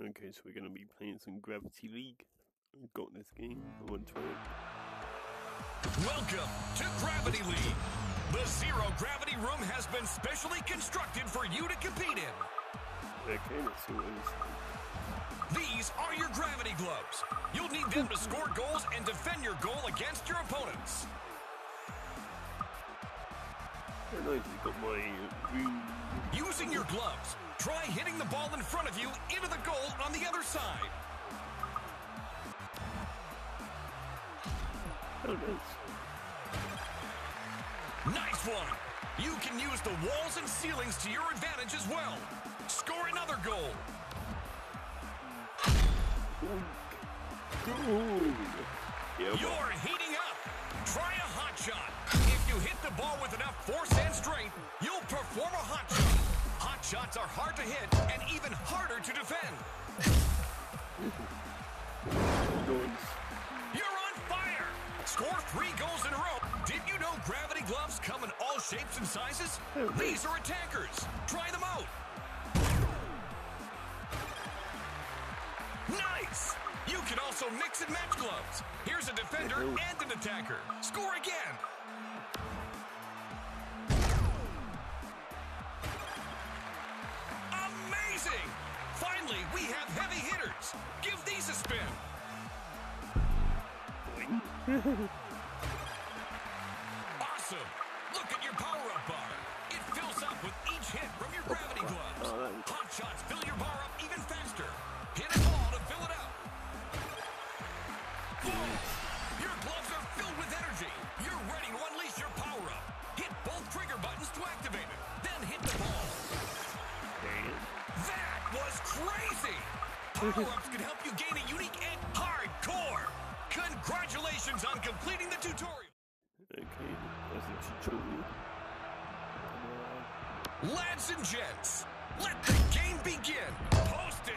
Okay, so we're going to be playing some Gravity League. I've got this game. I want to try it. Welcome to Gravity League. The Zero Gravity Room has been specially constructed for you to compete in. Okay, let's see what it is. These are your Gravity Gloves. You'll need them to score goals and defend your goal against your opponents. Using your gloves, try hitting the ball in front of you into the goal on the other side. Oh, nice one. You can use the walls and ceilings to your advantage as well. Score another goal. You're heating up. Try a hot shot. You hit the ball with enough force and strength, you'll perform a hot shot. Hot shots are hard to hit and even harder to defend. You're on fire! Score 3 goals in a row. Did you know Gravity Gloves come in all shapes and sizes? These are attackers. Try them out. Nice! You can also mix and match gloves. Here's a defender and an attacker. Score again! Amazing! Finally, we have heavy hitters. Give these a spin. Awesome! Look at your power-up bar. It fills up with each hit from your Gravity Gloves. Hot shots fill your bar up even faster. Hit a ball to fill it up. Boom! Your gloves are filled with energy. You're ready to unleash your power-up. Hit both trigger buttons to activate it. Then hit the ball. That was crazy! Power-ups can help you gain a unique and hardcore! Congratulations on completing the tutorial! Okay, that's the tutorial. Lads and gents, let the game begin! Post it!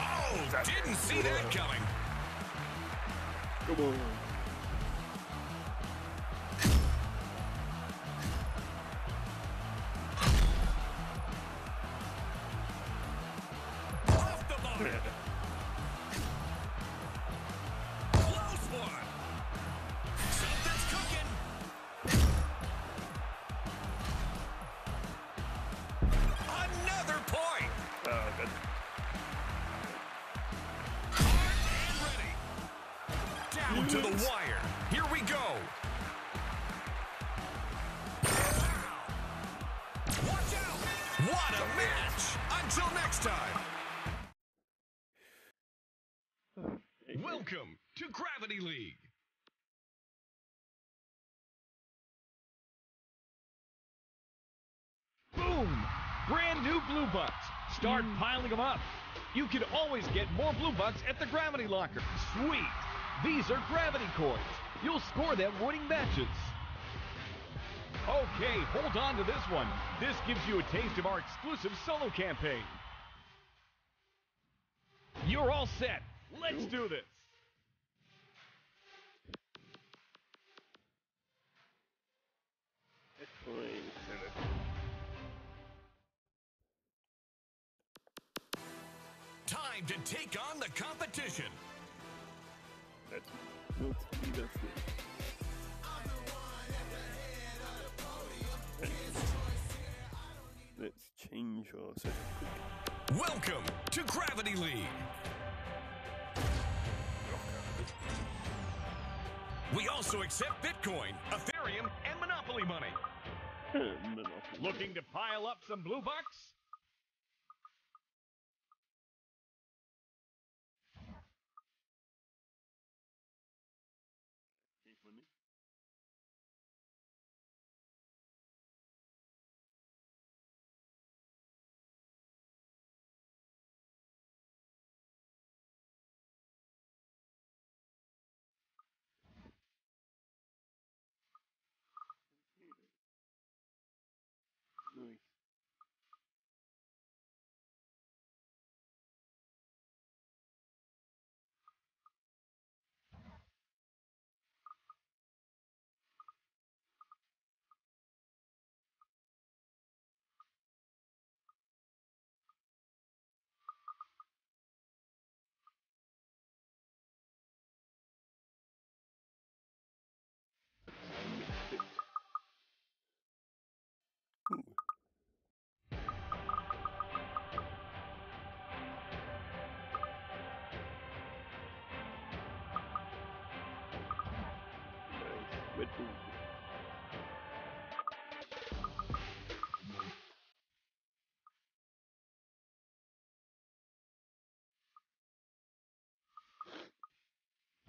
Oh, didn't see that coming! Come on. To the wire. Here we go. Wow. Watch out. What a match. Until next time. Welcome to Gravity League. Boom. Brand new Blue Bucks. Start piling them up. You can always get more Blue Bucks at the Gravity Locker. Sweet. These are Gravity Coins. You'll score them winning matches. Okay, hold on to this one. This gives you a taste of our exclusive solo campaign. You're all set. Let's do this. Time to take on the competition. That's not me, that's it. Let's change our setup. Welcome to Gravity League. We also accept Bitcoin, Ethereum, and Monopoly money. Looking to pile up some Blue Bucks?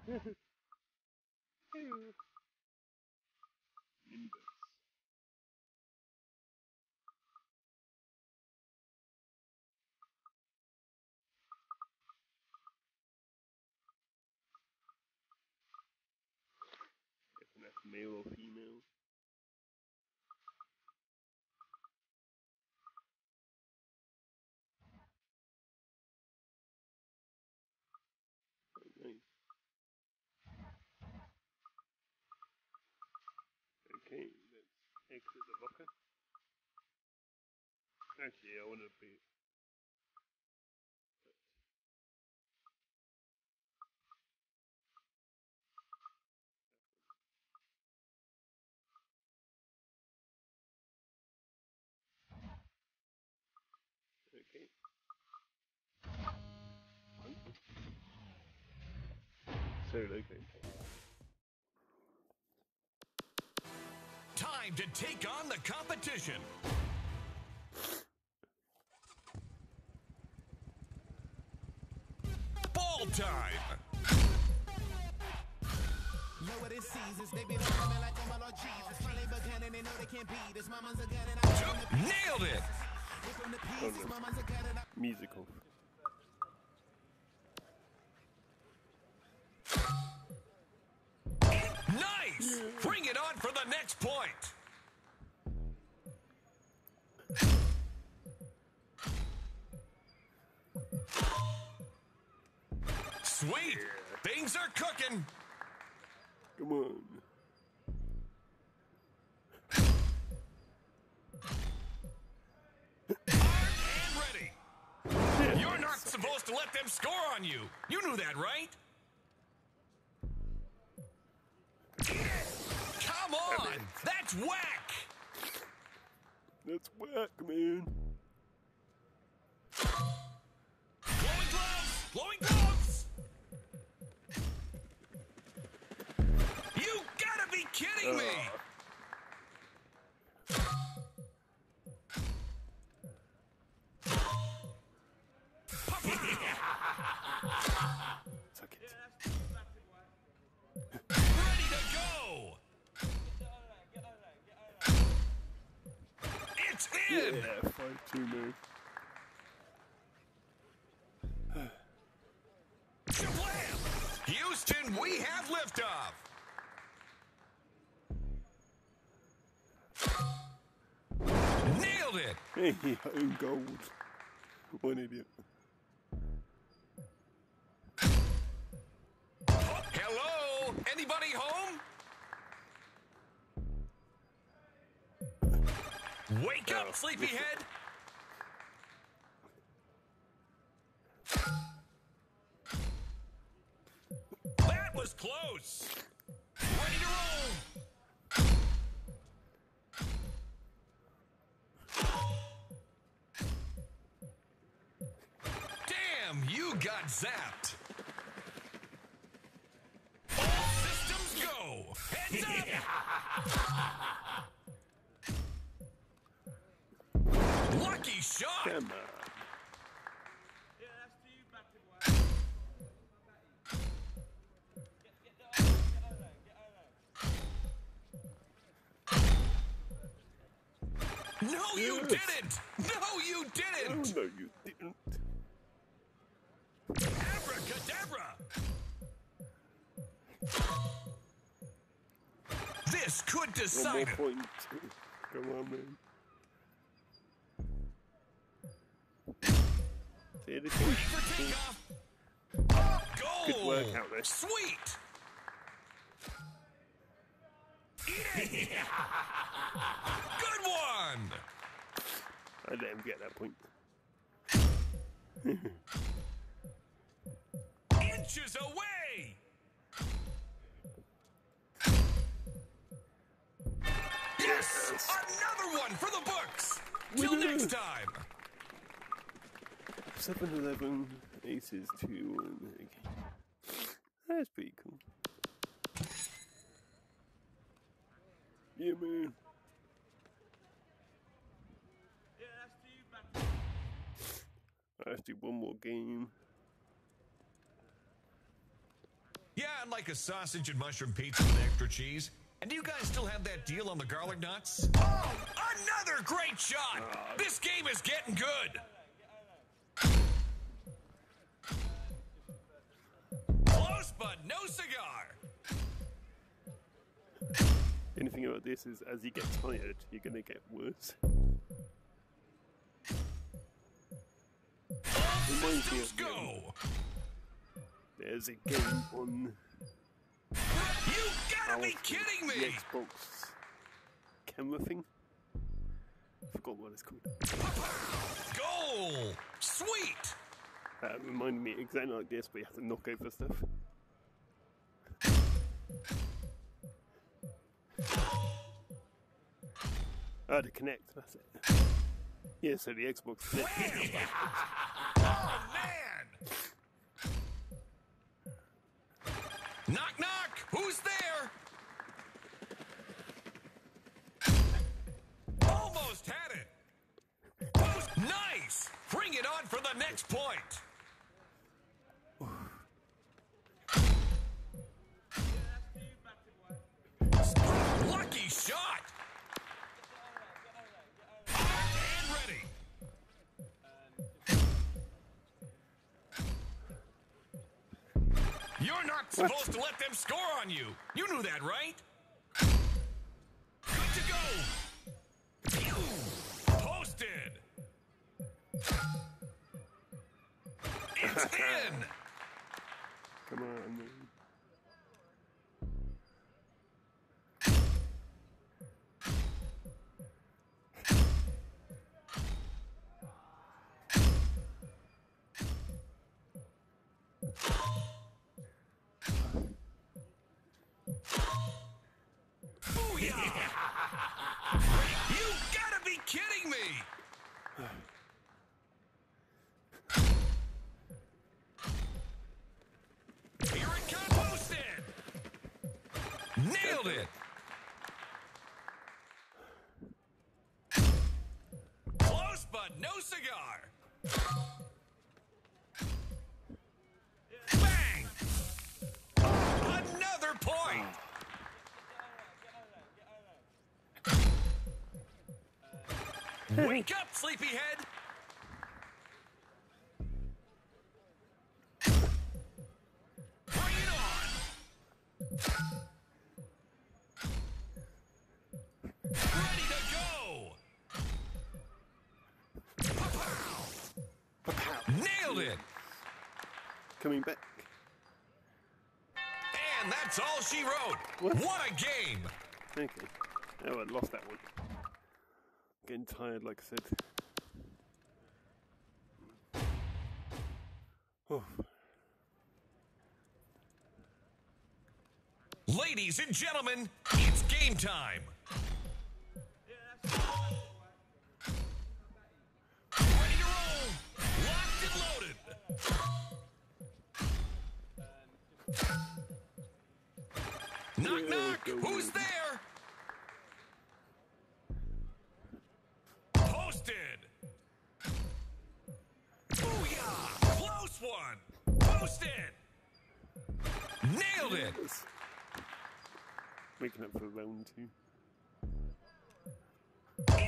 Two. Nimbus. If that's male or female. Oh, nice. Okay, let's exit the locker. Actually, I want to be... Okay. So, okay. Time to take on the competition. Ball time. Nailed it. Oh, no. Musical. Nice! Yeah. Bring it on for the next point. Sweet! Yeah. Things are cooking. Come on. You're not supposed to let them score on you. You knew that, right? Come on! That's whack! That's whack, man. Glowing gloves! Glowing gloves! You gotta be kidding me! Suck it. Ready to go! It's in! Yeah, 5-2 move. Shablam! Houston, we have liftoff! Nailed it! Hey, own gold. One idiot. Hello? Anybody home? Wake up, sleepyhead! That was close! Ready to roll! Damn, you got zapped! All systems go! Heads up! Lucky shot! Come on. No, you didn't! No, you didn't! No, you didn't. Abracadabra! This could decide it. Come on, man. Ready for takeoff! Oh, goal! Good work out there. Sweet! Eat it! Good one! I let him get that point. Inches away! Yes! Another one for the books! Till next time! 7-11, aces 2-1. Okay. That's pretty cool. Yeah, man. Yeah, that's I have to do one more game. Yeah, I'd like a sausage and mushroom pizza with extra cheese. And do you guys still have that deal on the garlic knots? Oh, another great shot! This game is getting good! Close, but no cigar! Anything about this is, as you get tired, you're gonna get worse. Let's go! There's a game on... You gotta be kidding me! The Xbox camera thing? I forgot what it's called. Goal! Sweet! That reminded me exactly like this, but you have to knock over stuff. I had to connect, that's it. Yeah, so the Xbox... Oh, man! Knock, knock! Who's there? Almost had it! Nice! Bring it on for the next point! Lucky shot! And ready! You're not supposed to let them score on you. You knew that, right? Good to go. Posted. It's in. Come on, man. You gotta be kidding me! Here it comes, posted! Nailed it! Close but no cigar! Bang! Another point! Wake up, sleepyhead! Bring it on! Ready to go! Nailed it! Coming back. And that's all she wrote! What a game! Thank you. Oh, I lost that one. Getting tired, like I said. Oh. Ladies and gentlemen, it's game time. Ready to roll, locked and loaded. Knock, knock, who's there? Booyah! Close one! Posted! Nailed it! Making up for round two.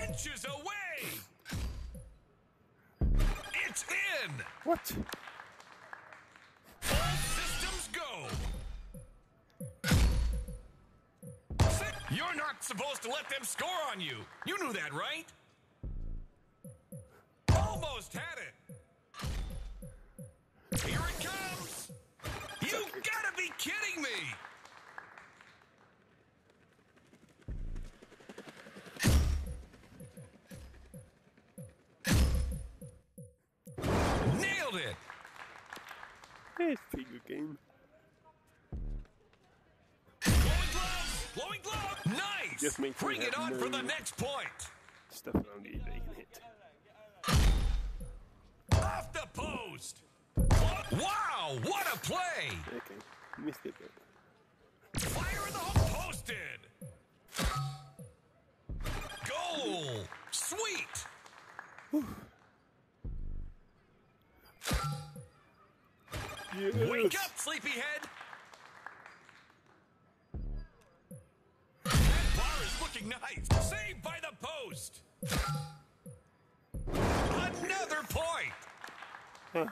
Inches away! It's in! What? All systems go! You're not supposed to let them score on you! You knew that, right? Almost had it. Here it comes. You gotta be kidding me. Nailed it. It's a good game. Glowing gloves. Glowing gloves. Nice. Bring it on for the next point. Stuff around you that you can hit. Off the post! Wow, what a play! Okay, missed it. Fire in the hole, posted! Goal! Sweet! Yes. Wake up, sleepyhead! life, saved by the post. Another point. Huh.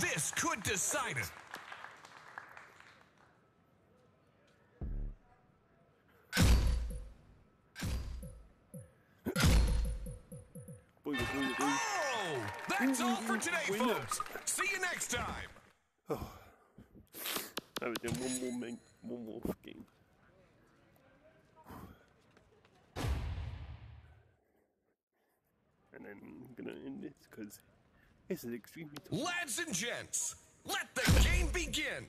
This could decide it. Oh, that's all for today, folks. See you next time. Oh, I would do one more game. And then I'm gonna end this because this is extremely tough. Lads and gents, let the game begin.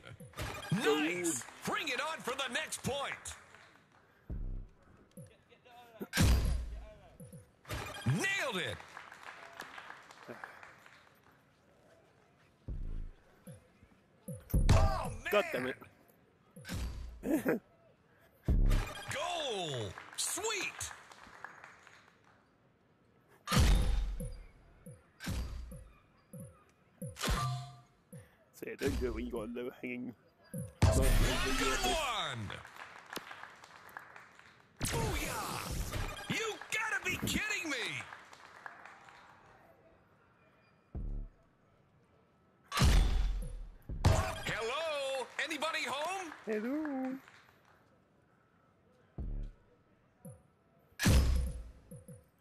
Nice. Bring it on for the next point. Nailed it. Oh, man. God damn it. Goal. Sweet. So yeah, don't do it when you got a low hanging. Good one. Booyah. You gotta be kidding me. Hello? Anybody home? Hello.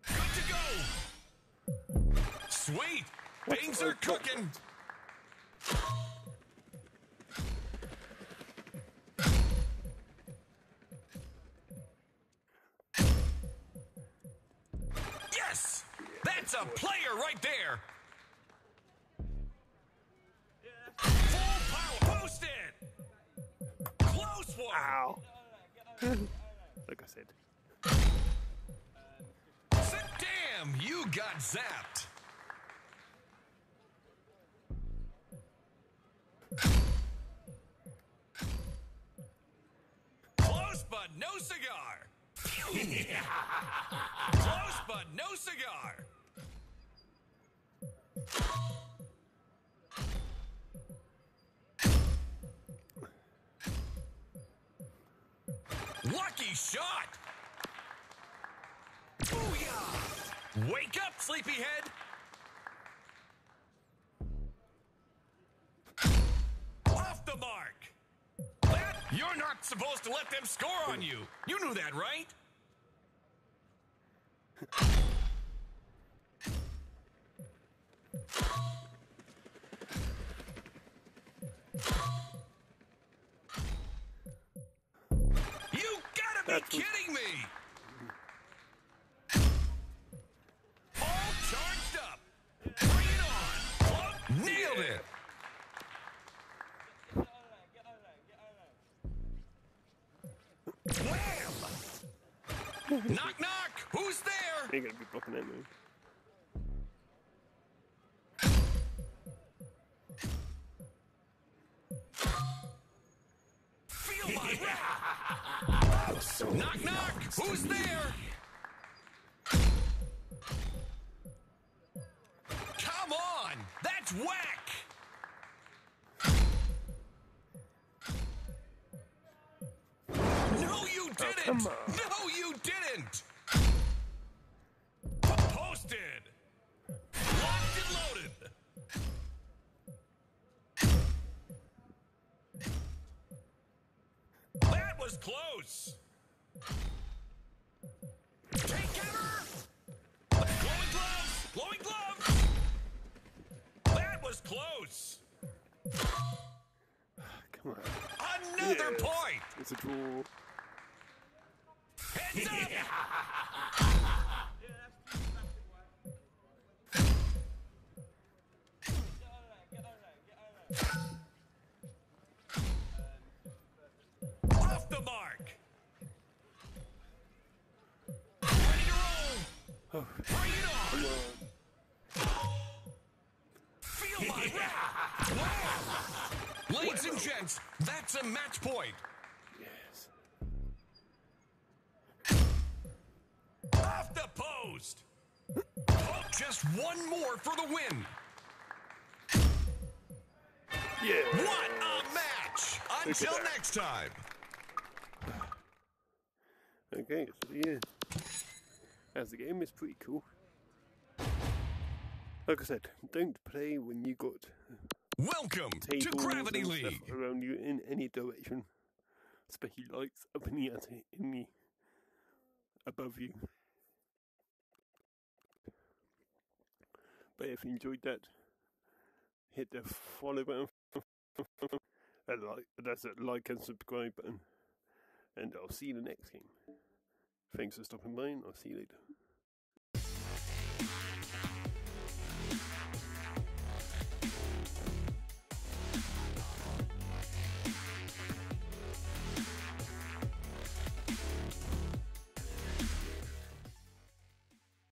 Good to go. Sweet. Things are cooking. Yes! That's a player right there. Wow. Like I said. Damn, you got zapped. Close but no cigar. Close but no cigar. Lucky shot! Booyah! Wake up, sleepyhead! Off the mark! That, you're not supposed to let them score on you! You knew that, right? Are you kidding me? All charged up. Bring it on. Club nailed it. Wham! Knock, knock. Who's there? They're going to be blocking that move. Feel my wrath. So knock, knock! Who's there? Come on! That's whack! No, you didn't! Oh, no, you didn't! Posted! Locked and loaded! That was close! Take cover! Glowing gloves! Glowing gloves! That was close! Come on. Another point! It's a draw. Heads up! Off the mark! Bring it on! Feel my wrath! Wow. Ladies and gents, that's a match point. Yes. Off the post! Oh, just one more for the win. Yeah. What a match! much. Until next time. Okay, so yeah, as the game is pretty cool. Like I said, don't play when you got welcome to Gravity League around you in any direction, especially lights up in the attic, in the above you. But if you enjoyed that, hit the follow button, and like, that's a like and subscribe button, and I'll see you in the next game. Thanks for stopping by, and I'll see you later.